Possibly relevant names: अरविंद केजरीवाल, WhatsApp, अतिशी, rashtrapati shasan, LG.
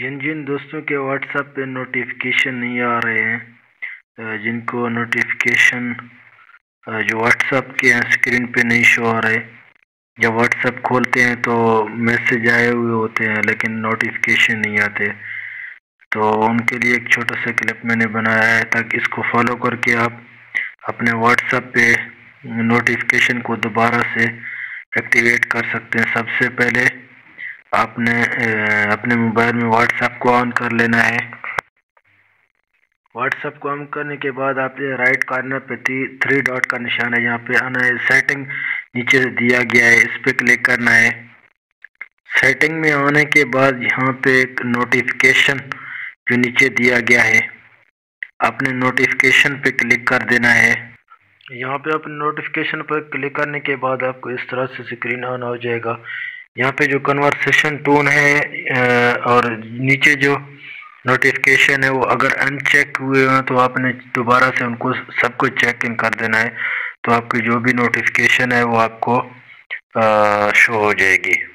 जिन जिन दोस्तों के WhatsApp पे नोटिफिकेशन नहीं आ रहे हैं, जिनको नोटिफिकेशन जो WhatsApp के हैं स्क्रीन पे नहीं शो आ रहे, जब WhatsApp खोलते हैं तो मैसेज आए हुए होते हैं लेकिन नोटिफिकेशन नहीं आते, तो उनके लिए एक छोटा सा क्लिप मैंने बनाया है ताकि इसको फॉलो करके आप अपने WhatsApp पे नोटिफिकेशन को दोबारा से एक्टिवेट कर सकते हैं। सबसे पहले आपने अपने मोबाइल में WhatsApp को ऑन कर लेना है। WhatsApp को ऑन करने के बाद आपने राइट कॉर्नर पे थ्री डॉट का निशान है, यहाँ पे आना है, सेटिंग नीचे दिया गया है, इस पर क्लिक करना है। सेटिंग में आने के बाद यहाँ पे एक नोटिफिकेशन जो नीचे दिया गया है, आपने नोटिफिकेशन पे क्लिक कर देना है। यहाँ पे आप नोटिफिकेशन पर क्लिक करने के बाद आपको इस तरह से स्क्रीन ऑन हो जाएगा। यहाँ पे जो कन्वर्सेशन टोन है और नीचे जो नोटिफिकेशन है वो अगर अनचेक हुए हैं तो आपने दोबारा से उनको सबको चेक इन कर देना है, तो आपकी जो भी नोटिफिकेशन है वो आपको शो हो जाएगी।